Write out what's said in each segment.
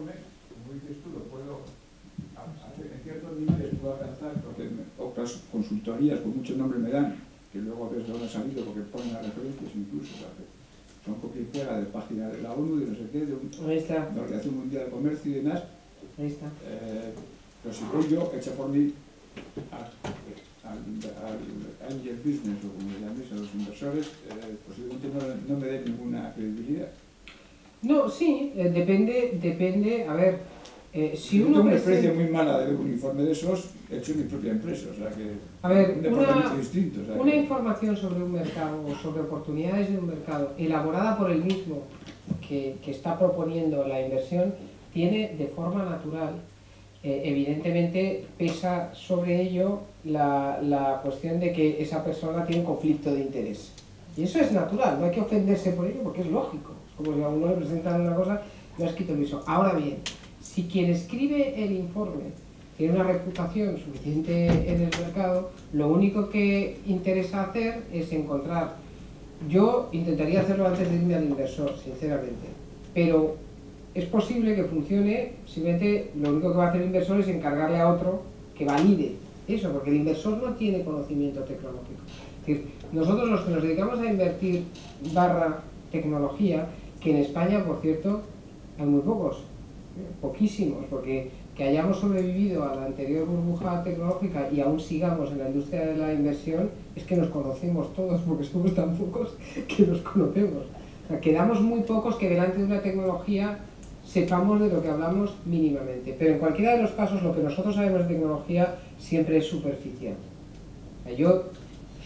informes, como dices tú, lo puedo hacer en ciertos niveles, puedo alcanzar, porque otras consultorías con muchos nombres me dan, que luego a veces lo han sabido porque ponen las referencias incluso, ¿sabes? Son copias de páginas de la ONU, de no sé qué, de la Organización Mundial de Comercio y demás. Ahí está. Pero si voy yo, hecha por mí al angel business, o como llaméis a los inversores, posiblemente no me dé ninguna credibilidad. No, sí, depende, a ver, si uno... Yo tengo una experiencia muy mala de ver un informe de esos hecho en mi propia empresa, o sea que... A ver, una información sobre un mercado, o sobre oportunidades de un mercado, elaborada por el mismo que está proponiendo la inversión, tiene de forma natural, evidentemente pesa sobre ello la cuestión de que esa persona tiene un conflicto de interés. Y eso es natural, no hay que ofenderse por ello porque es lógico. Como si a uno le presentan una cosa, no ha escrito el ISO. Ahora bien, si quien escribe el informe tiene una reputación suficiente en el mercado, lo único que interesa hacer es encontrar. Yo intentaría hacerlo antes de irme al inversor, sinceramente, pero es posible que funcione, simplemente lo único que va a hacer el inversor es encargarle a otro que valide eso, porque el inversor no tiene conocimiento tecnológico. Es decir, nosotros los que nos dedicamos a invertir / tecnología, que en España, por cierto, hay muy pocos, poquísimos, porque que hayamos sobrevivido a la anterior burbuja tecnológica y aún sigamos en la industria de la inversión, es que nos conocemos todos, porque somos tan pocos que nos conocemos. O sea, quedamos muy pocos que delante de una tecnología sepamos de lo que hablamos mínimamente. Pero en cualquiera de los casos, lo que nosotros sabemos de tecnología siempre es superficial. O sea, yo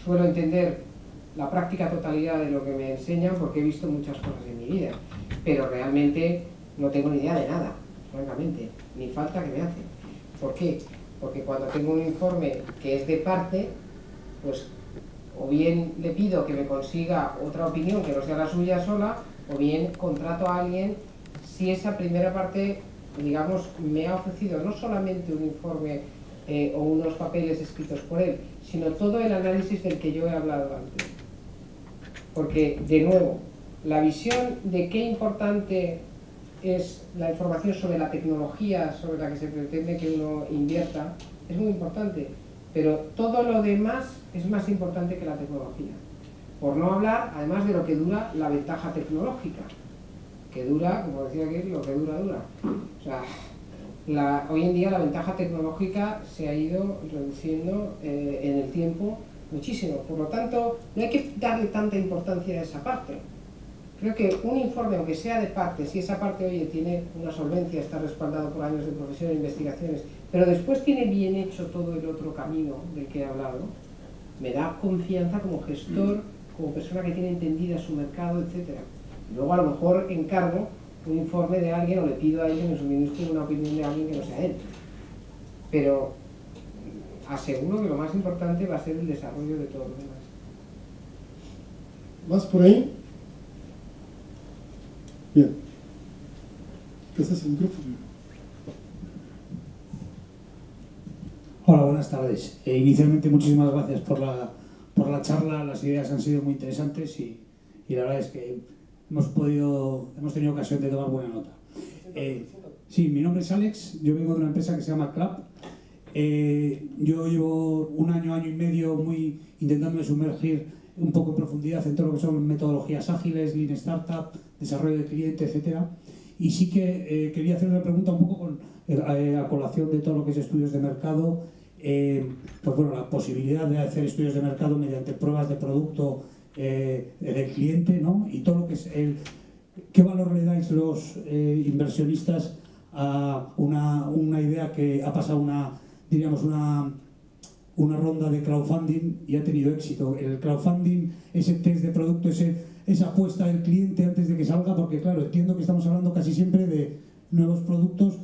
suelo entender la práctica totalidad de lo que me enseñan porque he visto muchas cosas en mi vida, pero realmente no tengo ni idea de nada, francamente, ni falta que me hace. ¿Por qué? Porque cuando tengo un informe que es de parte, pues o bien le pido que me consiga otra opinión que no sea la suya sola, o bien contrato a alguien si esa primera parte, digamos, me ha ofrecido no solamente un informe o unos papeles escritos por él, sino todo el análisis del que yo he hablado antes. Porque, de nuevo, la visión de qué importante es la información sobre la tecnología sobre la que se pretende que uno invierta es muy importante, pero todo lo demás es más importante que la tecnología. Por no hablar, además, de lo que dura la ventaja tecnológica, que dura, como decía aquí, lo que dura, dura. O sea, hoy en día la ventaja tecnológica se ha ido reduciendo en el tiempo muchísimo, por lo tanto no hay que darle tanta importancia a esa parte. Creo que un informe, aunque sea de parte, si esa parte, oye, tiene una solvencia, está respaldado por años de profesión e investigaciones, pero después tiene bien hecho todo el otro camino del que he hablado, me da confianza como gestor, como persona que tiene entendida su mercado, etc. Luego a lo mejor encargo un informe de alguien o le pido a alguien que me suministre una opinión de alguien que no sea él, pero aseguro que lo más importante va a ser el desarrollo de todo lo demás. ¿Más por ahí? Bien. ¿Qué haces el micrófono? Hola, buenas tardes. Inicialmente muchísimas gracias por la charla, las ideas han sido muy interesantes y la verdad es que hemos tenido ocasión de tomar buena nota. Sí, mi nombre es Alex, yo vengo de una empresa que se llama Club. Yo llevo un año y medio intentando sumergir un poco en profundidad en todo lo que son metodologías ágiles, Lean Startup, desarrollo de cliente, etcétera. Y sí que quería hacer una pregunta un poco a colación de todo lo que es estudios de mercado. Pues bueno, la posibilidad de hacer estudios de mercado mediante pruebas de producto del cliente, ¿no? Y todo lo que es ¿qué valor le dais los inversionistas a una idea que ha pasado una ronda de crowdfunding y ha tenido éxito? El crowdfunding, ese test de producto, esa apuesta del cliente antes de que salga, porque claro, entiendo que estamos hablando casi siempre de nuevos productos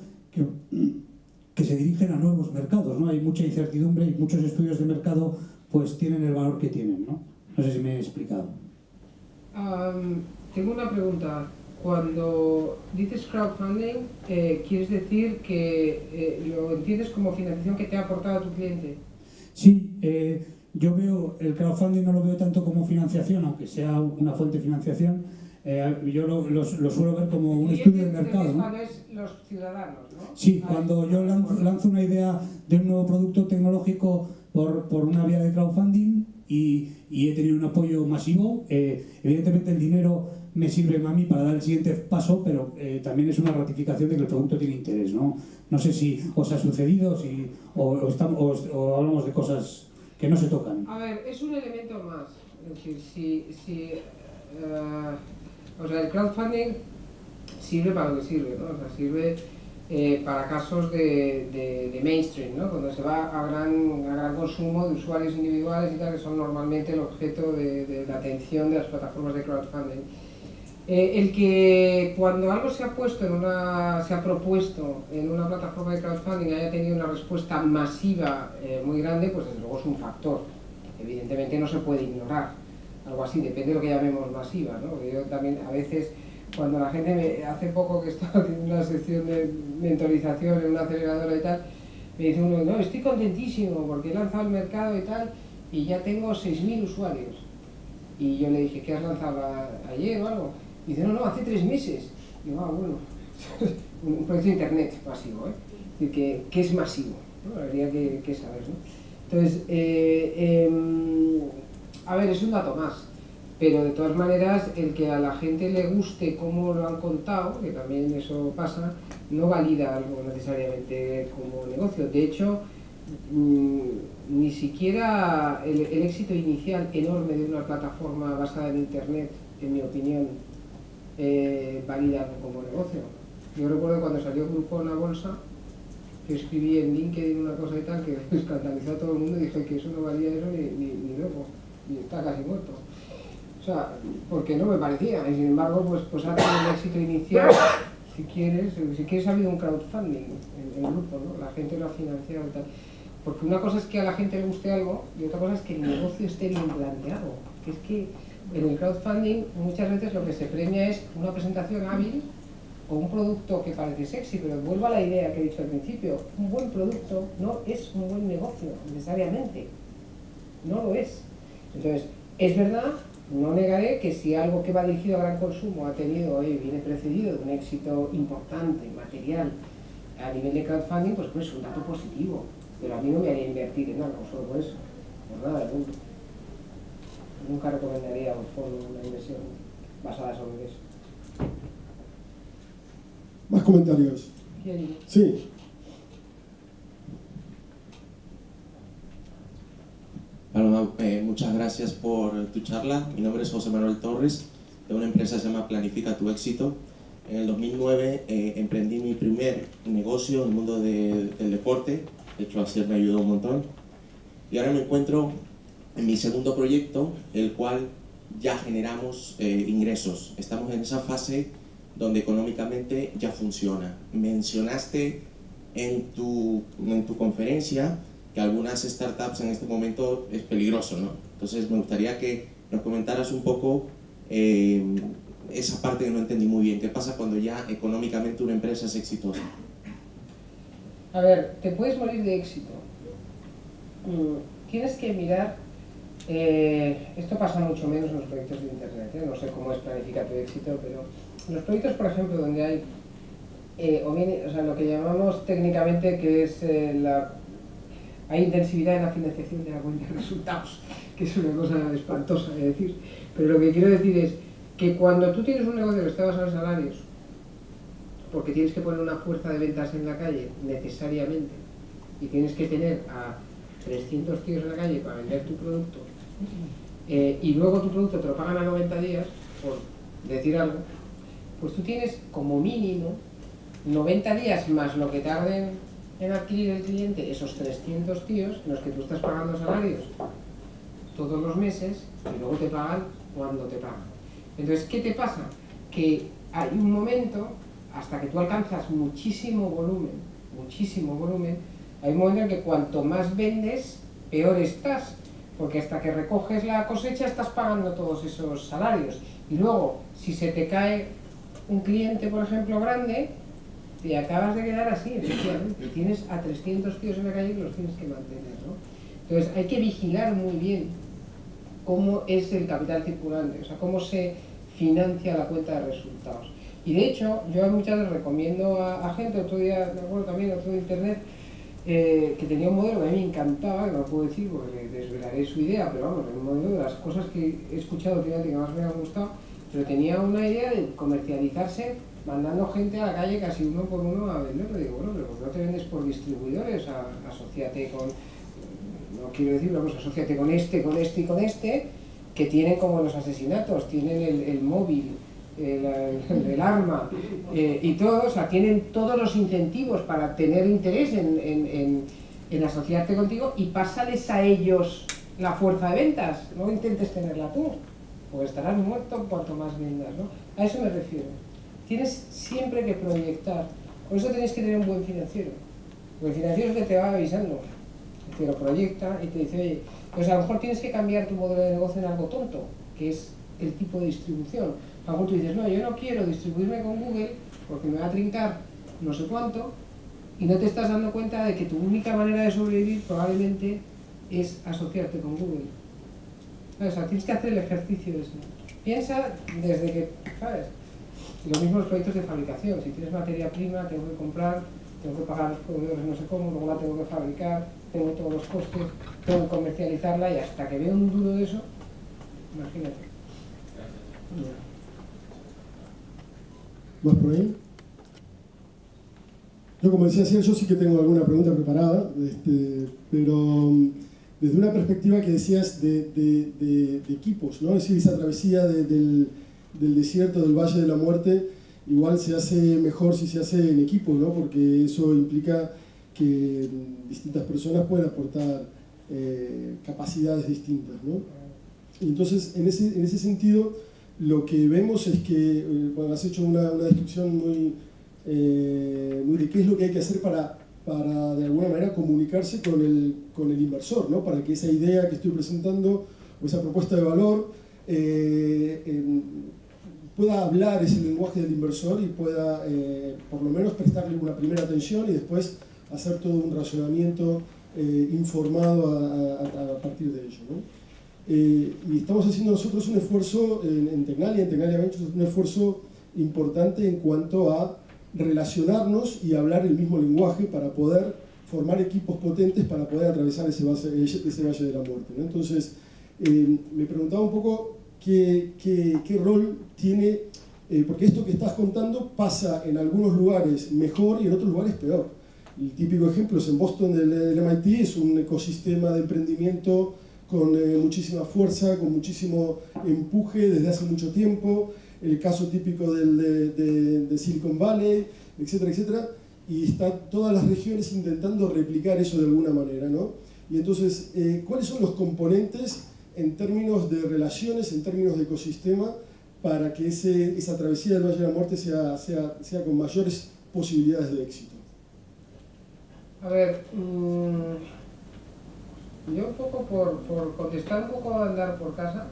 que se dirigen a nuevos mercados, ¿no? Hay mucha incertidumbre y muchos estudios de mercado pues tienen el valor que tienen, ¿no? No sé si me he explicado. Tengo una pregunta. Cuando dices crowdfunding, ¿quieres decir que lo entiendes como financiación que te ha aportado tu cliente? Sí, yo veo el crowdfunding, no lo veo tanto como financiación, aunque sea una fuente de financiación. Yo lo suelo ver como un estudio de mercado, ¿no? Los ciudadanos, ¿no? Sí, cuando yo lanzo una idea de un nuevo producto tecnológico por una vía de crowdfunding y he tenido un apoyo masivo, evidentemente el dinero me sirve a mí para dar el siguiente paso, pero también es una ratificación de que el producto tiene interés, ¿no? No sé si os ha sucedido o hablamos de cosas que no se tocan. A ver, es un elemento más. Es decir, el crowdfunding sirve para lo que sirve, ¿no? O sea, sirve para casos de mainstream, ¿no? Cuando se va a gran consumo de usuarios individuales y tal, que son normalmente el objeto de la atención de las plataformas de crowdfunding. El que cuando algo se ha propuesto en una plataforma de crowdfunding haya tenido una respuesta masiva muy grande, pues desde luego es un factor. Evidentemente no se puede ignorar algo así, depende de lo que llamemos masiva, ¿no? Yo también a veces, cuando la gente, hace poco que estaba en una sección de mentorización en una aceleradora y tal, me dice uno, no, estoy contentísimo porque he lanzado al mercado y tal, y ya tengo 6.000 usuarios. Y yo le dije, ¿qué has lanzado ayer o algo? Y dice, no, hace 3 meses. Y digo, bueno, un proyecto de internet masivo, ¿eh? Que es masivo, ¿no? Habría que saber, ¿no? Entonces, a ver, es un dato más, pero de todas maneras el que a la gente le guste cómo lo han contado, que también eso pasa, no valida algo necesariamente como negocio. De hecho, ni siquiera el éxito inicial enorme de una plataforma basada en internet, en mi opinión, valida algo como negocio. Yo recuerdo cuando salió Grupo en la Bolsa, que escribí en LinkedIn una cosa y tal, que escandalizó a todo el mundo y dije que eso no valía eso ni loco, y está casi muerto. O sea, porque no me parecía, y sin embargo, pues ha tenido el éxito inicial, si quieres ha habido un crowdfunding en el grupo, ¿no? La gente lo ha financiado y tal. Porque una cosa es que a la gente le guste algo, y otra cosa es que el negocio esté bien planteado. Que es que en el crowdfunding muchas veces lo que se premia es una presentación hábil, o un producto que parece sexy, pero vuelvo a la idea que he dicho al principio, un buen producto no es un buen negocio, necesariamente. No lo es. Entonces, es verdad, no negaré que si algo que va dirigido a gran consumo ha tenido, viene precedido de un éxito importante, material, a nivel de crowdfunding, pues es un dato positivo. Pero a mí no me haría invertir en algo solo por eso. Por nada, nunca recomendaría un fondo, una inversión basada sobre eso. ¿Más comentarios? Sí. Bueno, muchas gracias por tu charla. Mi nombre es José Manuel Torres, de una empresa que se llama Planifica tu Éxito. En el 2009 emprendí mi primer negocio en el mundo del deporte. De hecho, así me ayudó un montón. Y ahora me encuentro en mi segundo proyecto, el cual ya generamos ingresos. Estamos en esa fase donde económicamente ya funciona. Mencionaste en tu conferencia que algunas startups en este momento es peligroso, ¿no? Entonces me gustaría que nos comentaras un poco esa parte que no entendí muy bien. ¿Qué pasa cuando ya económicamente una empresa es exitosa? A ver, te puedes morir de éxito. Tienes que mirar... esto pasa mucho menos en los proyectos de internet, ¿eh? No sé cómo es Planifica tu Éxito, pero... Los proyectos, por ejemplo, donde hay, lo que llamamos técnicamente que es hay intensividad en la financiación de la cuenta de resultados, que es una cosa espantosa de decir, pero lo que quiero decir es que cuando tú tienes un negocio que está basado en salarios, porque tienes que poner una fuerza de ventas en la calle, necesariamente, y tienes que tener a 300 tíos en la calle para vender tu producto, y luego tu producto te lo pagan a 90 días, por decir algo, pues tú tienes como mínimo 90 días más lo que tarden en adquirir el cliente, esos 300 tíos en los que tú estás pagando salarios todos los meses y luego te pagan cuando te pagan. Entonces, ¿qué te pasa? Que hay un momento, hasta que tú alcanzas muchísimo volumen, hay un momento en que cuanto más vendes, peor estás, porque hasta que recoges la cosecha estás pagando todos esos salarios. Y luego, si se te cae un cliente, por ejemplo, grande, te acabas de quedar así, efectivamente. Tienes a 300 tíos en la calle que los tienes que mantener, ¿no? Entonces, hay que vigilar muy bien cómo es el capital circulante, o sea, cómo se financia la cuenta de resultados. Y de hecho, yo muchas veces recomiendo a gente, otro día, me acuerdo también, otro de internet, que tenía un modelo que a mí me encantaba, que no lo puedo decir porque desvelaré su idea, pero vamos, es un modelo de las cosas que he escuchado, fíjate, que más me ha gustado, pero tenía una idea de comercializarse mandando gente a la calle casi uno por uno a venderlo. Digo, bueno, pero no te vendes por distribuidores, asóciate con, no quiero decir, vamos, asóciate con este, con este y con este, que tienen como los asesinatos, tienen el móvil, el arma, y todos, o sea, tienen todos los incentivos para tener interés en asociarte contigo, y pásales a ellos la fuerza de ventas, no intentes tenerla tú, o estarás muerto cuanto más vendas, ¿no? A eso me refiero. Tienes siempre que proyectar, por eso tenéis que tener un buen financiero. Un buen financiero es que te va avisando, te lo proyecta y te dice, oye, pues a lo mejor tienes que cambiar tu modelo de negocio en algo tonto, que es el tipo de distribución. A lo mejor tú dices, no, yo no quiero distribuirme con Google porque me va a trincar no sé cuánto, y no te estás dando cuenta de que tu única manera de sobrevivir probablemente es asociarte con Google. O sea, tienes que hacer el ejercicio de eso. Piensa desde que, ¿sabes? Lo mismo los proyectos de fabricación. Si tienes materia prima, tengo que comprar, tengo que pagar a los proveedores no sé cómo, luego la tengo que fabricar, tengo todos los costes, tengo que comercializarla, y hasta que veo un duro de eso, imagínate. ¿Más por ahí? Yo, como decía Ciel, yo sí que tengo alguna pregunta preparada, pero desde una perspectiva que decías de equipos, ¿no? Es decir, esa travesía del desierto, del Valle de la Muerte, igual se hace mejor si se hace en equipo, ¿no? Porque eso implica que distintas personas pueden aportar capacidades distintas, ¿no? Entonces, en ese sentido, lo que vemos es que, bueno, has hecho una descripción muy de qué es lo que hay que hacer para de alguna manera, comunicarse con el inversor, ¿no? Para que esa idea que estoy presentando, o esa propuesta de valor, pueda hablar ese lenguaje del inversor y pueda, por lo menos, prestarle una primera atención y después hacer todo un razonamiento informado a partir de ello, ¿no? Y estamos haciendo nosotros un esfuerzo en Tecnalia Ventures, un esfuerzo importante en cuanto a relacionarnos y hablar el mismo lenguaje para poder formar equipos potentes para poder atravesar ese valle de la muerte, ¿no? Entonces, me preguntaba un poco qué rol tiene, porque esto que estás contando pasa en algunos lugares mejor y en otros lugares peor. El típico ejemplo es en Boston del MIT, es un ecosistema de emprendimiento con muchísima fuerza, con muchísimo empuje desde hace mucho tiempo, el caso típico de Silicon Valley, etcétera, etcétera, y están todas las regiones intentando replicar eso de alguna manera, ¿no? Y entonces, ¿cuáles son los componentes en términos de relaciones, en términos de ecosistema, para que esa travesía del Valle de la Muerte sea con mayores posibilidades de éxito? A ver, yo un poco por contestar un poco a andar por casa,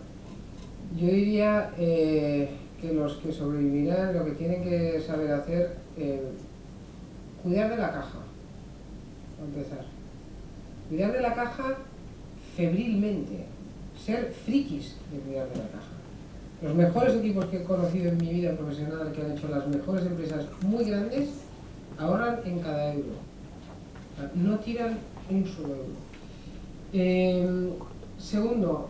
yo diría que los que sobrevivirán lo que tienen que saber hacer, cuidar de la caja, para empezar. Cuidar de la caja febrilmente, ser frikis de cuidar de la caja. Los mejores equipos que he conocido en mi vida profesional, que han hecho las mejores empresas muy grandes, ahorran en cada euro. No tiran un solo euro. Segundo,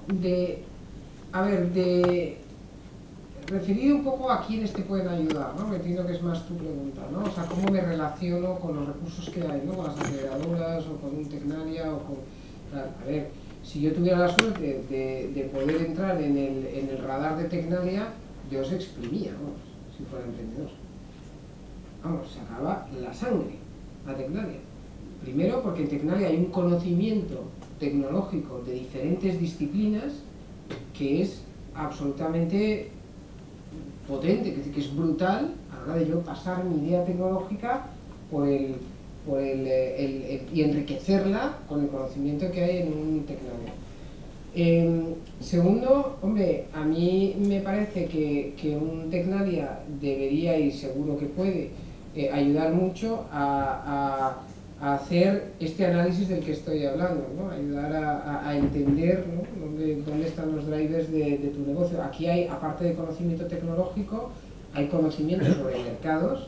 referir un poco a quiénes te pueden ayudar, ¿no? Me entiendo que es más tu pregunta, ¿no? O sea, cómo me relaciono con los recursos que hay, ¿no? Con las aceleradoras o con un Tecnalia o con... Claro, a ver, si yo tuviera la suerte de poder entrar en el radar de Tecnalia, yo os exprimía, vamos, si fuera emprendedor. Vamos, se acaba la sangre a Tecnalia. Primero, porque en Tecnalia hay un conocimiento tecnológico de diferentes disciplinas que es absolutamente potente, que es brutal a la hora de yo pasar mi idea tecnológica y enriquecerla con el conocimiento que hay en un Tecnalia. Segundo, hombre, a mí me parece que un Tecnalia debería, y seguro que puede, ayudar mucho a a hacer este análisis del que estoy hablando, ¿no? Ayudar a entender, ¿no? dónde están los drivers de tu negocio. Aquí hay, aparte de conocimiento tecnológico, hay conocimiento sobre mercados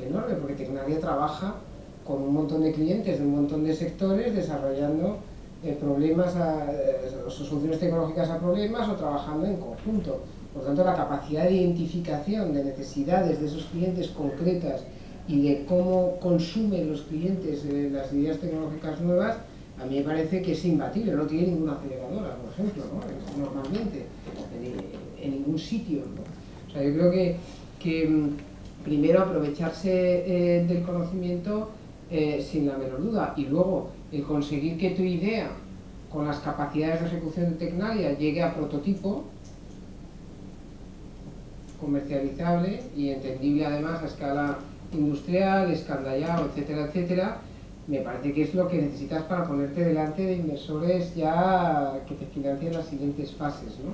enorme, porque Tecnalia trabaja con un montón de clientes de un montón de sectores desarrollando problemas, soluciones tecnológicas a problemas o trabajando en conjunto. Por tanto, la capacidad de identificación de necesidades de esos clientes concretas y de cómo consumen los clientes las ideas tecnológicas nuevas, a mí me parece que es imbatible, no tiene ninguna aceleradora, por ejemplo, ¿no? Normalmente, en ningún sitio, ¿no? O sea, yo creo que primero aprovecharse del conocimiento sin la menor duda, y luego el conseguir que tu idea, con las capacidades de ejecución de Tecnalia, llegue a prototipo, comercializable y entendible además a escala industrial, escandallado, etcétera, etcétera, me parece que es lo que necesitas para ponerte delante de inversores ya que te financien las siguientes fases, ¿no?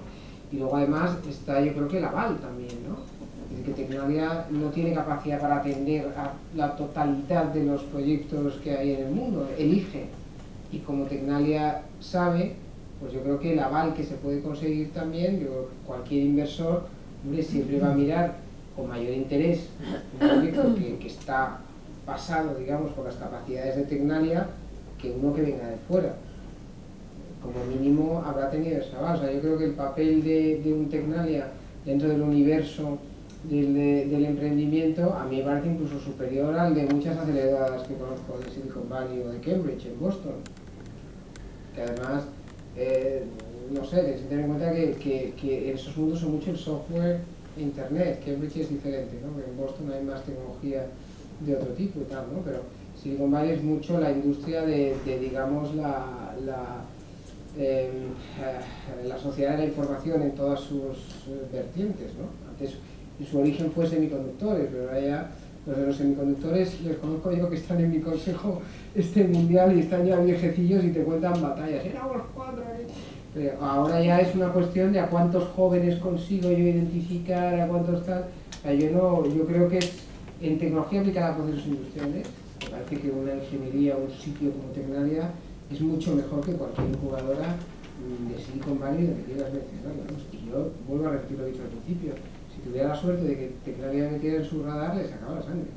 Y luego además está, yo creo que el aval también, ¿no? Es que Tecnalia no tiene capacidad para atender a la totalidad de los proyectos que hay en el mundo, elige, y como Tecnalia sabe, pues yo creo que el aval que se puede conseguir también, yo, cualquier inversor, hombre, siempre va a mirar con mayor interés un proyecto que está pasado, digamos, por las capacidades de Tecnalia, que uno que venga de fuera. Como mínimo habrá tenido esa base. O sea, yo creo que el papel de un Tecnalia dentro del universo del emprendimiento a mí me parece incluso superior al de muchas aceleradoras que conozco de Silicon Valley o de Cambridge, en Boston. Que además, no sé, tienes que tener en cuenta que en esos mundos son mucho el software e internet. Cambridge es diferente, ¿no? Porque en Boston hay más tecnología de otro tipo y tal, ¿no? Pero Silicon Valley es mucho la industria de digamos, la sociedad de la información en todas sus vertientes, ¿no? Antes su origen fue semiconductores, pero ahora ya los de los semiconductores los conozco yo, que están en mi consejo mundial y están ya viejecillos y te cuentan batallas. Éramos cuatro, ¿eh? Pero ahora ya es una cuestión de a cuántos jóvenes consigo yo identificar, a cuántos tal. O sea, yo creo que es en tecnología aplicada a procesos industriales, me parece que una ingeniería o un sitio como Tecnalia es mucho mejor que cualquier incubadora de Silicon Valley, donde quieras mencionarlo, ¿no? Y yo vuelvo a repetir lo dicho al principio, si tuviera la suerte de que Tecnalia metiera en su radar, le sacaba la sangre.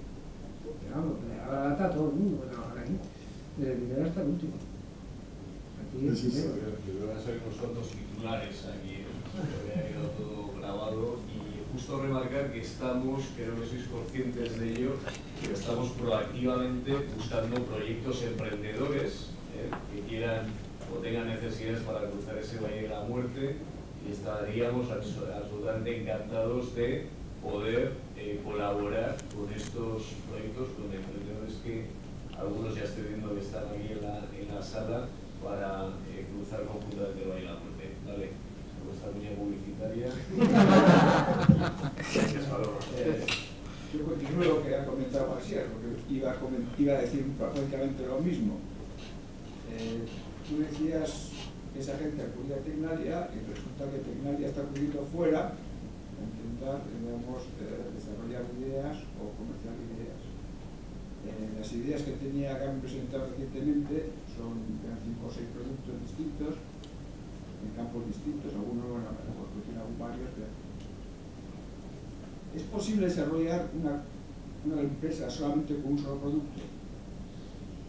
Pero vamos, le daba la lata a todo el mundo, pues ahora aquí, desde el primero hasta el último. Aquí es el primero. Yo van a salir unos cuantos titulares aquí, que había quedado todo grabado. Justo remarcar que estamos, creo que sois conscientes de ello, pero estamos proactivamente buscando proyectos emprendedores que quieran o tengan necesidades para cruzar ese valle de la muerte, y estaríamos absolutamente encantados de poder colaborar con estos proyectos, con emprendedores que algunos ya estoy viendo que están aquí en la sala para cruzar conjuntamente el valle de la muerte. Dale. Esta línea publicitaria. Yo continúo lo que ha comentado Oscar, porque iba a decir prácticamente lo mismo. Tú decías que esa gente acudía a Tecnalia y resulta que Tecnalia está acudiendo fuera a intentar, digamos, desarrollar ideas o comerciar ideas. Las ideas que tenía que han presentado recientemente son 5 o 6 productos distintos, en campos distintos, algunos, bueno, porque tiene varios, pero... ¿Es posible desarrollar una empresa solamente con un solo producto?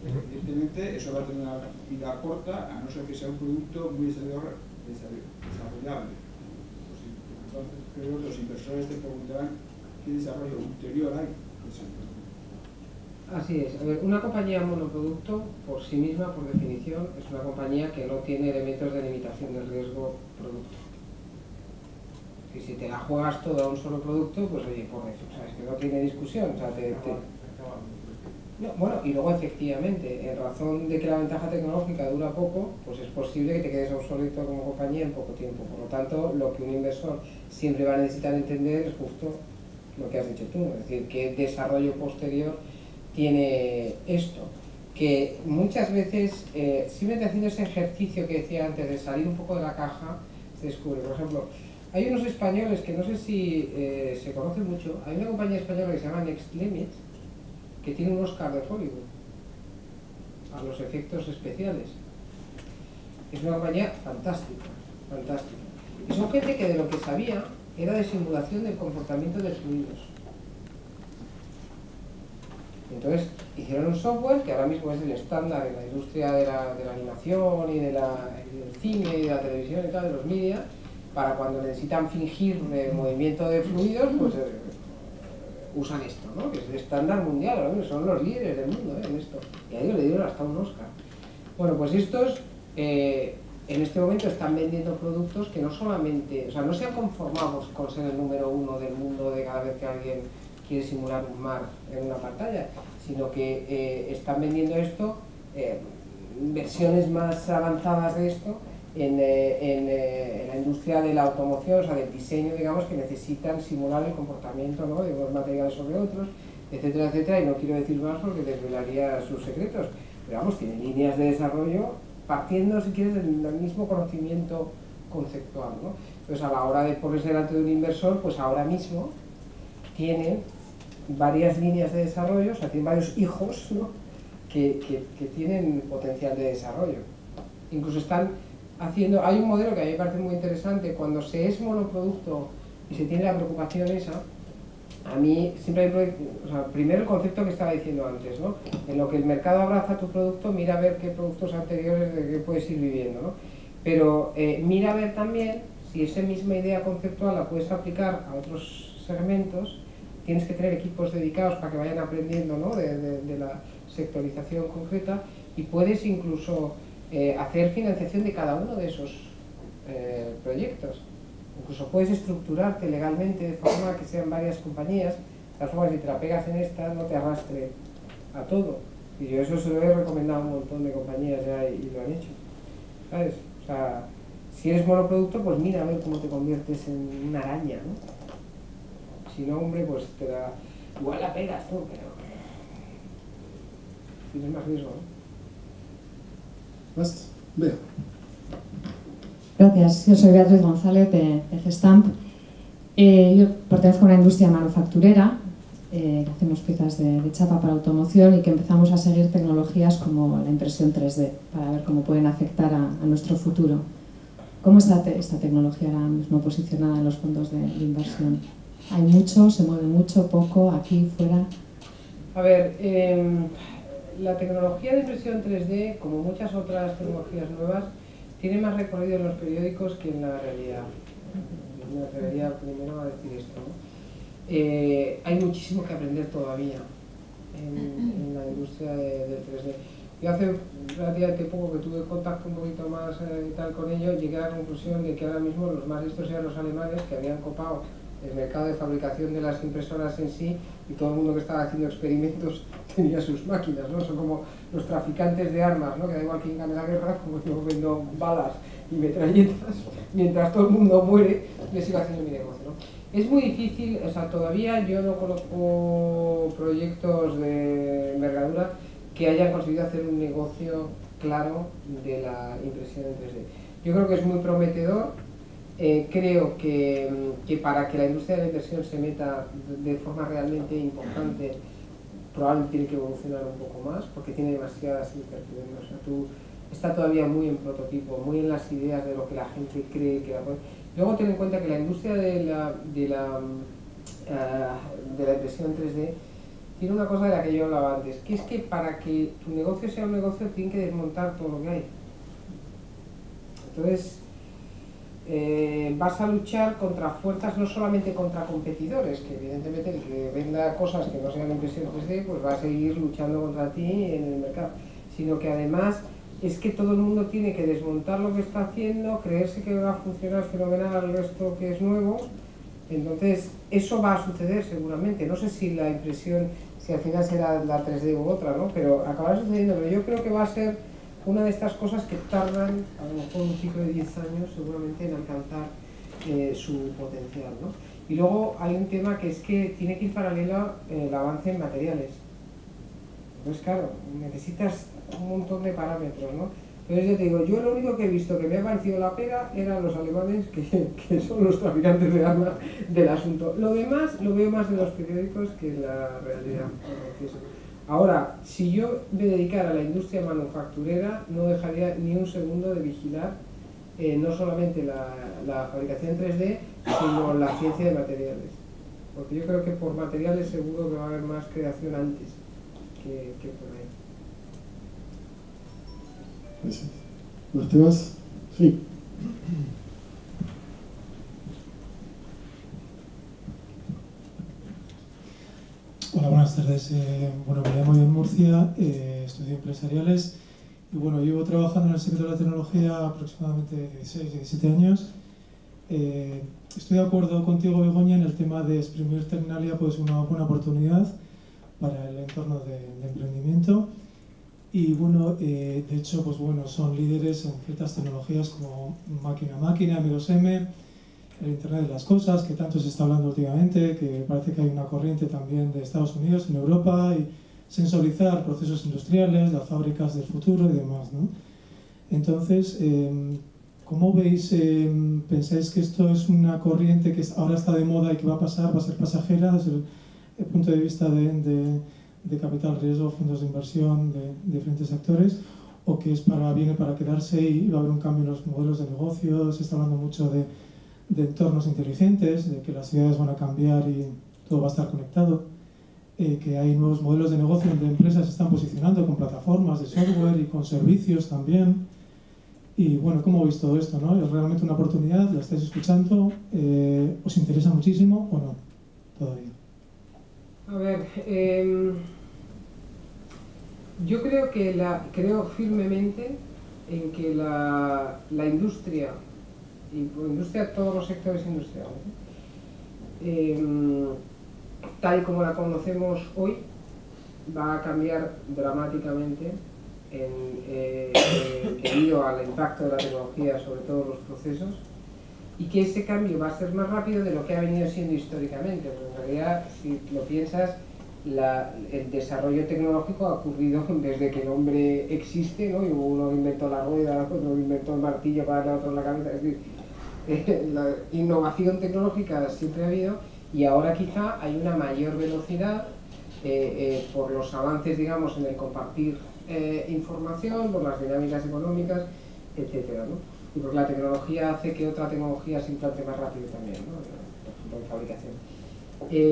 Evidentemente, eso va a tener una vida corta, a no ser que sea un producto muy desarrollable. Entonces, creo que los inversores te preguntarán qué desarrollo ulterior hay de ese producto. Así es. A ver, una compañía monoproducto, por sí misma, por definición, es una compañía que no tiene elementos de limitación del riesgo producto. Y si te la juegas todo a un solo producto, pues oye, por eso, o sea, es que no tiene discusión. O sea, no, bueno, y luego efectivamente, en razón de que la ventaja tecnológica dura poco, pues es posible que te quedes obsoleto como compañía en poco tiempo. Por lo tanto, lo que un inversor siempre va a necesitar entender es justo lo que has dicho tú, es decir, qué desarrollo posterior tiene esto, que muchas veces, simplemente haciendo ese ejercicio que decía antes de salir un poco de la caja, se descubre. Por ejemplo, hay unos españoles que no sé si se conocen mucho, hay una compañía española que se llama Next Limit, que tiene un Oscar de Hollywood. a los efectos especiales. Es una compañía fantástica, fantástica. Y son gente que de lo que sabía era de simulación del comportamiento de fluidos. Entonces hicieron un software que ahora mismo es el estándar en la industria de la animación y del cine y de la televisión y tal, de los media, para cuando necesitan fingir el movimiento de fluidos, pues usan esto, ¿no? Que es el estándar mundial, ¿no? Son los líderes del mundo en esto. Y a ellos le dieron hasta un Oscar. Bueno, pues estos en este momento están vendiendo productos que no solamente, o sea, no se han conformado con ser el número uno del mundo de cada vez que alguien quiere simular un mar en una pantalla, sino que están vendiendo esto, versiones más avanzadas de esto, en la industria de la automoción, o sea, del diseño, digamos, que necesitan simular el comportamiento, ¿no?, de unos materiales sobre otros, etcétera, etcétera, y no quiero decir más porque desvelaría sus secretos, pero vamos, tienen líneas de desarrollo partiendo, si quieres, del mismo conocimiento conceptual, ¿no? Entonces, a la hora de ponerse delante de un inversor, pues ahora mismo tienen varias líneas de desarrollo, o sea, tienen varios hijos, ¿no?, que tienen potencial de desarrollo. Incluso están haciendo, hay un modelo que a mí me parece muy interesante, cuando se es monoproducto y se tiene la preocupación esa, a mí siempre hay, o sea, primero el concepto que estaba diciendo antes, ¿no?, en lo que el mercado abraza tu producto, mira a ver qué productos anteriores de qué puedes ir viviendo, ¿no? Pero mira a ver también si esa misma idea conceptual la puedes aplicar a otros segmentos. Tienes que tener equipos dedicados para que vayan aprendiendo, ¿no?, de la sectorización concreta, y puedes incluso hacer financiación de cada uno de esos proyectos. Incluso puedes estructurarte legalmente de forma que sean varias compañías, de tal forma que si te la pegas en esta no te arrastre a todo. Y yo eso se lo he recomendado a un montón de compañías ya y lo han hecho, ¿sabes? O sea, si eres monoproducto, pues mira a ver cómo te conviertes en una araña, ¿no? Si no, hombre, pues te la... igual la pegas tú, pero... tienes más riesgo, ¿no? Más, vea. Gracias, yo soy Beatriz González de Gestamp. Yo pertenezco a una industria manufacturera, que hacemos piezas de chapa para automoción y que empezamos a seguir tecnologías como la impresión 3D para ver cómo pueden afectar a nuestro futuro. ¿Cómo está esta tecnología ahora mismo posicionada en los fondos de inversión? ¿Hay mucho? ¿Se mueve mucho? ¿Poco? ¿Aquí? ¿Fuera? A ver, la tecnología de impresión 3D, como muchas otras tecnologías nuevas, tiene más recorrido en los periódicos que en la realidad. Me atrevería primero a decir esto, ¿no? Hay muchísimo que aprender todavía en la industria del 3D. Yo hace relativamente poco que tuve contacto un poquito más tal con ellos, llegué a la conclusión de que ahora mismo los más listos eran los alemanes, que habían copado el mercado de fabricación de las impresoras en sí, y todo el mundo que estaba haciendo experimentos tenía sus máquinas, ¿no? Son como los traficantes de armas, ¿no?, que da igual quién gane la guerra, como yo vendo balas y metralletas, mientras todo el mundo muere, yo sigo haciendo mi negocio, ¿no? Es muy difícil, o sea, todavía yo no conozco proyectos de envergadura que hayan conseguido hacer un negocio claro de la impresión en 3D. Yo creo que es muy prometedor. Creo que para que la industria de la inversión se meta de forma realmente importante, probablemente tiene que evolucionar un poco más, porque tiene demasiadas incertidumbres. O sea, está todavía muy en prototipo, muy en las ideas de lo que la gente cree que la puede. Luego ten en cuenta que la industria de la inversión 3D tiene una cosa de la que yo hablaba antes, que es que para que tu negocio sea un negocio tiene que desmontar todo lo que hay. Entonces, vas a luchar contra fuerzas, no solamente contra competidores, que evidentemente el que venda cosas que no sean impresión 3D pues va a seguir luchando contra ti en el mercado, sino que además es que todo el mundo tiene que desmontar lo que está haciendo, creerse que va a funcionar fenomenal al resto que es nuevo. Entonces eso va a suceder seguramente, no sé si la impresión, si al final será la 3D u otra, ¿no?, pero acabará sucediendo. Pero yo creo que va a ser una de estas cosas que tardan, a lo mejor un ciclo de 10 años seguramente, en alcanzar su potencial, ¿no? Y luego hay un tema que es que tiene que ir paralelo el avance en materiales. Entonces, claro, necesitas un montón de parámetros, ¿no? Entonces yo te digo, yo lo único que he visto que me ha parecido la pega eran los alemanes, que son los traficantes de armas del asunto. Lo demás lo veo más en los periódicos que en la realidad, Ahora, si yo me dedicara a la industria manufacturera, no dejaría ni un segundo de vigilar no solamente la fabricación 3D, sino la ciencia de materiales. Porque yo creo que por materiales seguro que va a haber más creación antes que por ahí. Gracias. ¿Los temas? Sí. Hola, buenas tardes. Bueno, me llamo Ian Murcia, estudio empresariales y bueno, llevo trabajando en el sector de la tecnología aproximadamente 16, 17 años. Estoy de acuerdo contigo, Begoña, en el tema de exprimir Tecnalia, pues una buena oportunidad para el entorno de emprendimiento. Y bueno, de hecho, pues bueno, son líderes en ciertas tecnologías como máquina a máquina, M2M, el Internet de las cosas, que tanto se está hablando últimamente, que parece que hay una corriente también de Estados Unidos, en Europa, y sensorizar procesos industriales, las fábricas del futuro y demás, ¿no? Entonces, ¿cómo veis? ¿Pensáis que esto es una corriente que ahora está de moda y que va a pasar, va a ser pasajera desde el punto de vista de capital riesgo, fondos de inversión, de diferentes actores, o que es viene para quedarse y va a haber un cambio en los modelos de negocio? Se está hablando mucho de entornos inteligentes, de que las ciudades van a cambiar y todo va a estar conectado, que hay nuevos modelos de negocio donde empresas se están posicionando con plataformas de software y con servicios también. Y bueno, ¿cómo veis todo esto? ¿No? ¿Es realmente una oportunidad? ¿La estáis escuchando? ¿Os interesa muchísimo o no? Todavía. A ver, yo creo firmemente en que la industria, y por industria todos los sectores industriales, tal y como la conocemos hoy, va a cambiar dramáticamente debido al impacto de la tecnología sobre todos los procesos, y que ese cambio va a ser más rápido de lo que ha venido siendo históricamente, porque en realidad, si lo piensas, el desarrollo tecnológico ha ocurrido desde que el hombre existe, ¿no? Y uno inventó la rueda, otro inventó el martillo para darle a otro en la cabeza, es decir, la innovación tecnológica siempre ha habido, y ahora quizá hay una mayor velocidad por los avances, digamos, en el compartir información, por las dinámicas económicas, etcétera, ¿no? Y porque la tecnología hace que otra tecnología se implante más rápido también, ¿no? Por ejemplo,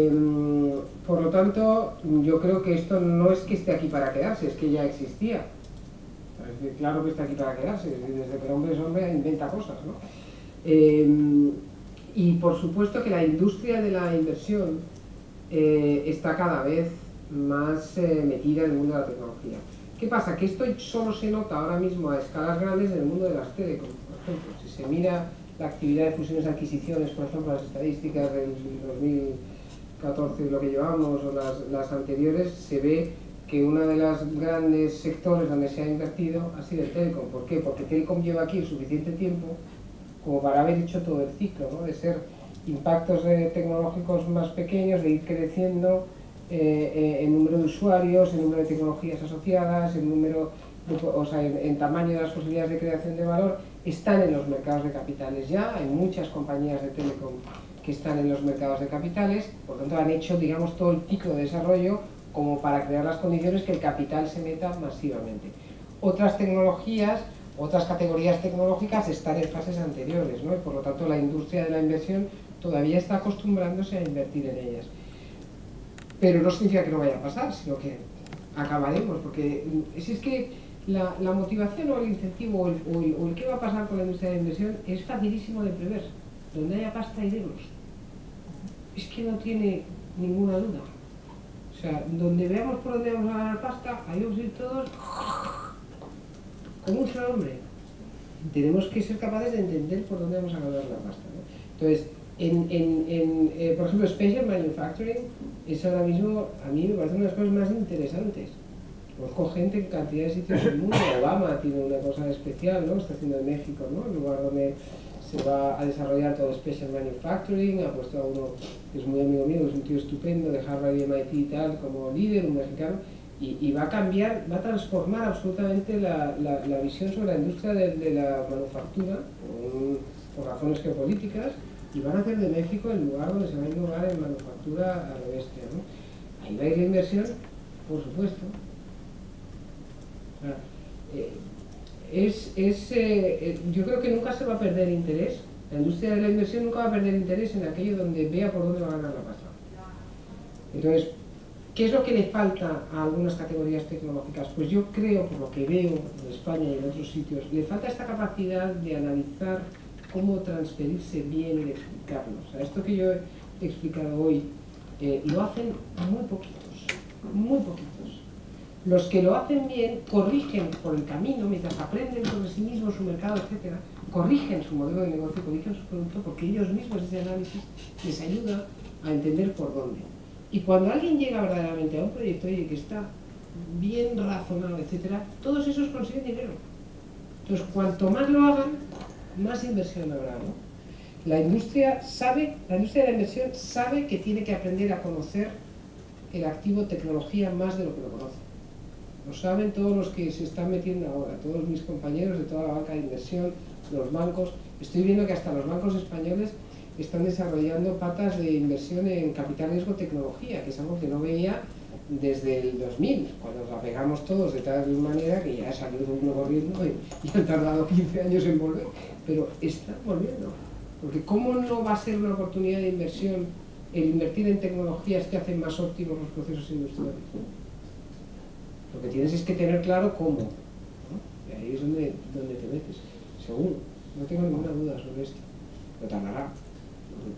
en fabricación. Por lo tanto, yo creo que esto no es que esté aquí para quedarse, es que ya existía. Claro que está aquí para quedarse, desde que el hombre es hombre inventa cosas, ¿no? Y por supuesto que la industria de la inversión está cada vez más metida en el mundo de la tecnología. ¿Qué pasa? Que esto solo se nota ahora mismo a escalas grandes en el mundo de las telecom, por ejemplo. Si se mira la actividad de fusiones y adquisiciones, por ejemplo, las estadísticas del 2014 y lo que llevamos, o las anteriores, se ve que uno de los grandes sectores donde se ha invertido ha sido el telecom. ¿Por qué? Porque telecom lleva aquí el suficiente tiempo como para haber hecho todo el ciclo, ¿no? De ser impactos tecnológicos más pequeños, de ir creciendo en número de usuarios, en número de tecnologías asociadas, en número, o sea, en tamaño de las posibilidades de creación de valor. Están en los mercados de capitales ya, hay muchas compañías de telecom que están en los mercados de capitales, por lo tanto han hecho, digamos, todo el ciclo de desarrollo como para crear las condiciones que el capital se meta masivamente. Otras tecnologías, otras categorías tecnológicas están en fases anteriores, ¿no? Y por lo tanto la industria de la inversión todavía está acostumbrándose a invertir en ellas. Pero no significa que no vaya a pasar, sino que acabaremos, porque si es que la motivación o el incentivo o el qué va a pasar con la industria de la inversión es facilísimo de prever. Donde haya pasta hay euros. Es que no tiene ninguna duda. O sea, donde veamos por dónde vamos a ganar pasta, ahí vamos a ir todos como un solo hombre. Tenemos que ser capaces de entender por dónde vamos a ganar la pasta, ¿no? Entonces, por ejemplo, Special Manufacturing es ahora mismo, a mí me parece una de las cosas más interesantes. Conozco gente en cantidad de sitios del mundo. Obama tiene una cosa especial, ¿no? Está haciendo en México, ¿no? El lugar donde se va a desarrollar todo Special Manufacturing. Ha puesto a uno que es muy amigo mío, que es un tío estupendo de Harvard y MIT y tal, como líder, un mexicano, y va a cambiar, va a transformar absolutamente la visión sobre la industria de la manufactura por razones geopolíticas. Y van a hacer de México el lugar donde se va a innovar en manufactura a la bestia, ¿no? Ahí va a ir la inversión, por supuesto. Claro. Yo creo que nunca se va a perder interés. La industria de la inversión nunca va a perder interés en aquello donde vea por dónde va a ganar la pasta. Entonces, ¿qué es lo que le falta a algunas categorías tecnológicas? Pues yo creo, por lo que veo en España y en otros sitios, le falta esta capacidad de analizar cómo transferirse bien y de explicarlo. O sea, esto que yo he explicado hoy, lo hacen muy poquitos, muy poquitos. Los que lo hacen bien corrigen por el camino, mientras aprenden sobre sí mismos, su mercado, etcétera, corrigen su modelo de negocio, corrigen su producto, porque ellos mismos ese análisis les ayuda a entender por dónde. Y cuando alguien llega verdaderamente a un proyecto y que está bien razonado, etcétera, todos esos consiguen dinero. Entonces, cuanto más lo hagan, más inversión habrá, ¿no? La industria de la inversión sabe que tiene que aprender a conocer el activo tecnología más de lo que lo conoce. Lo saben todos los que se están metiendo ahora, todos mis compañeros de toda la banca de inversión, los bancos. Estoy viendo que hasta los bancos españoles están desarrollando patas de inversión en capital riesgo tecnología, que es algo que no veía desde el 2000, cuando nos la pegamos todos de tal manera que ya salió de un nuevo ritmo y han tardado 15 años en volver, pero están volviendo. Porque ¿cómo no va a ser una oportunidad de inversión el invertir en tecnologías que hacen más óptimos los procesos industriales? Lo que tienes es que tener claro cómo, ¿no? Y ahí es donde te metes, seguro. No tengo ninguna duda sobre esto. Pero tardará.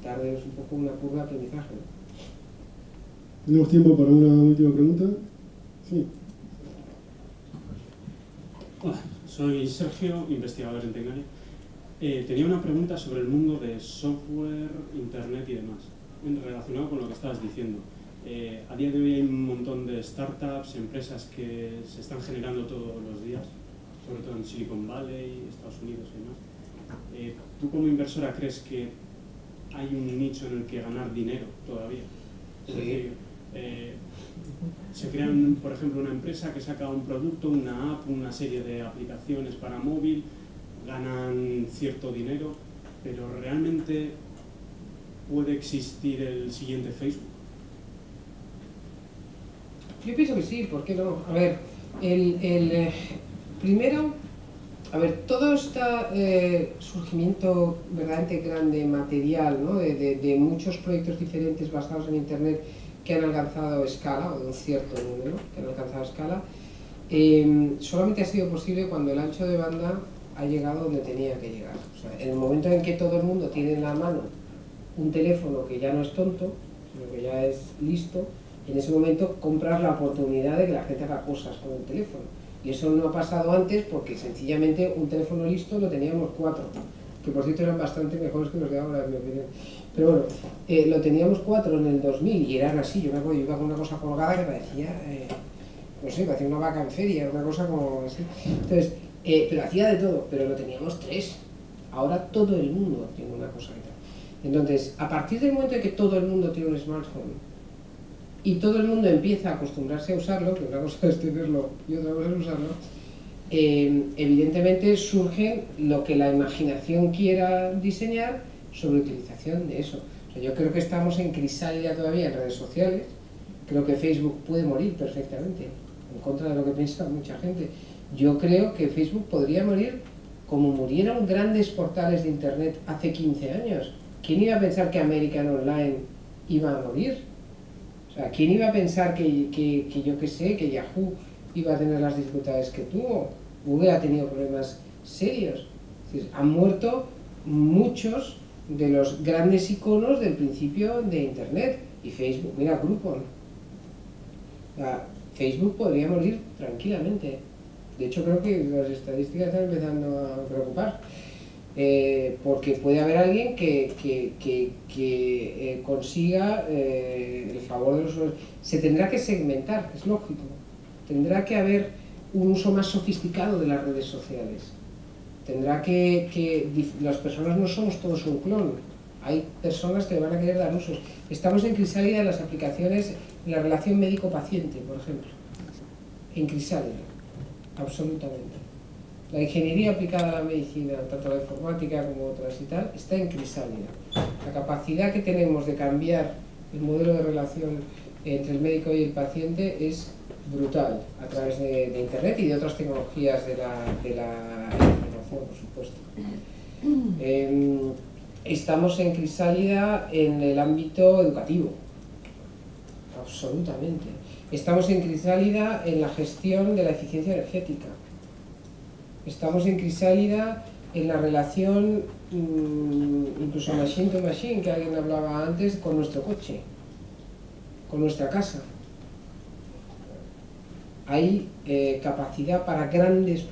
Tarde es un poco una curva de aprendizaje. ¿Tenemos tiempo para una última pregunta? Sí. Hola, soy Sergio, investigador en Tecnalia. Tenía una pregunta sobre el mundo de software, internet y demás, relacionado con lo que estabas diciendo. A día de hoy hay un montón de startups, empresas que se están generando todos los días, sobre todo en Silicon Valley, Estados Unidos y demás. ¿Tú como inversora crees que hay un nicho en el que ganar dinero todavía? Es decir, se crean, por ejemplo, una empresa que saca un producto, una app, una serie de aplicaciones para móvil, ganan cierto dinero, pero ¿realmente puede existir el siguiente Facebook? Yo pienso que sí, ¿por qué no? A ver, primero, a ver, todo este surgimiento verdaderamente grande, material, ¿no? de muchos proyectos diferentes basados en Internet que han alcanzado escala, o de un cierto número, que han alcanzado escala, solamente ha sido posible cuando el ancho de banda ha llegado donde tenía que llegar. O sea, en el momento en que todo el mundo tiene en la mano un teléfono que ya no es tonto, sino que ya es listo, en ese momento compras la oportunidad de que la gente haga cosas con el teléfono. Y eso no ha pasado antes porque sencillamente un teléfono listo lo teníamos 4, que por cierto eran bastante mejores que los de ahora, en mi opinión. Pero bueno, lo teníamos 4 en el 2000 y eran así. Yo me acuerdo, yo iba con una cosa colgada que parecía, no sé, parecía una vaca en feria, una cosa como así. Entonces, pero hacía de todo, pero lo teníamos 3. Ahora todo el mundo tiene una cosa que tal. Entonces, a partir del momento en que todo el mundo tiene un smartphone y todo el mundo empieza a acostumbrarse a usarlo, que una cosa es tenerlo y otra cosa es usarlo, evidentemente surge lo que la imaginación quiera diseñar sobre utilización de eso. O sea, yo creo que estamos en crisálida todavía en redes sociales. Creo que Facebook puede morir perfectamente, en contra de lo que piensa mucha gente. Yo creo que Facebook podría morir como murieron grandes portales de Internet hace 15 años. ¿Quién iba a pensar que American Online iba a morir? O sea, ¿quién iba a pensar que yo qué sé, que Yahoo iba a tener las dificultades que tuvo? Google ha tenido problemas serios. Es decir, han muerto muchos de los grandes iconos del principio de Internet. Y Facebook, mira, Groupon. O sea, Facebook podría morir tranquilamente. De hecho, creo que las estadísticas están empezando a preocupar, porque puede haber alguien que consiga el favor de los usuarios. Se tendrá que segmentar, es lógico. Tendrá que haber un uso más sofisticado de las redes sociales. Tendrá que las personas no somos todos un clon. Hay personas que le van a querer dar usos. Estamos en crisálida en las aplicaciones, en la relación médico-paciente, por ejemplo. En crisálida. Absolutamente. La ingeniería aplicada a la medicina, tanto la informática como otras y tal, está en crisálida. La capacidad que tenemos de cambiar el modelo de relación entre el médico y el paciente es brutal a través de Internet y de otras tecnologías de la información, por supuesto. Estamos en crisálida en el ámbito educativo, absolutamente. Estamos en crisálida en la gestión de la eficiencia energética. Estamos en crisálida en la relación, incluso machine to machine, que alguien hablaba antes, con nuestro coche, con nuestra casa. Hay capacidad para grandes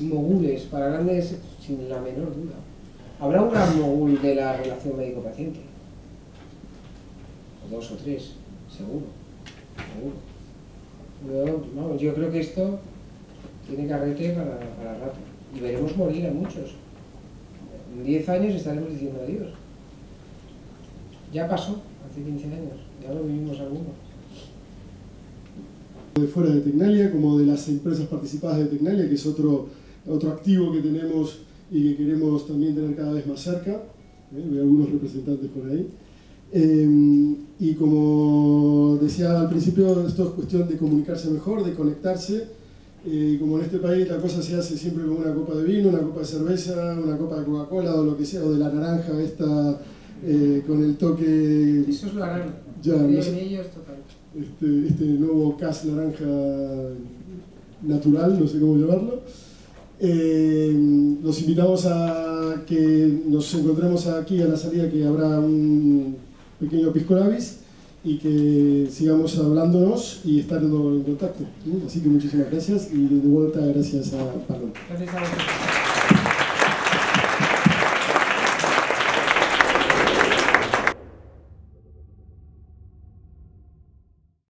mogules, para grandes, sin la menor duda. Habrá un gran mogul de la relación médico-paciente, o dos o tres, seguro. No, yo creo que esto tiene carrete para rato, y veremos morir a muchos. En 10 años estaremos diciendo adiós. Ya pasó, hace 15 años, ya lo vivimos algunos. De fuera de Tecnalia, como de las empresas participadas de Tecnalia, que es otro activo que tenemos y que queremos también tener cada vez más cerca. Veo algunos representantes por ahí. Y como decía al principio, esto es cuestión de comunicarse mejor, de conectarse. Como en este país la cosa se hace siempre con una copa de vino, una copa de cerveza, una copa de Coca-Cola o lo que sea, o de la naranja esta con el toque... Eso es la naranja. Ya, no sé. Este nuevo cas naranja natural, no sé cómo llamarlo. Los invitamos a que nos encontremos aquí a la salida, que habrá un pequeño pisco labis, y que sigamos hablándonos y estando en contacto. Así que muchísimas gracias y de vuelta gracias a Pablo. Gracias a vosotros.